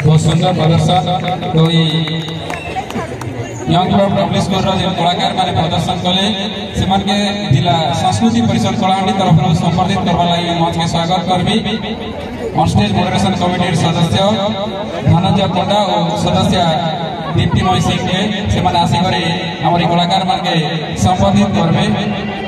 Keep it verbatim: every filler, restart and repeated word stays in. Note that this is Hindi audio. बहुत सुंदर प्रदर्शन तो यंग लोग पब्लिश कर कलाकार मैंने प्रदर्शन कले से जिला सांस्कृतिक परिषद कलाहांडी तरफ संबर्धित करवा लगी मंच के स्वागत करबी। ऑन स्टेज मॉडरेशन कमिटी सदस्य धनंजय पंडा और सदस्य दीप्तिमयी सिंह के आसिक कलाकार मान के संबर्धित करबे।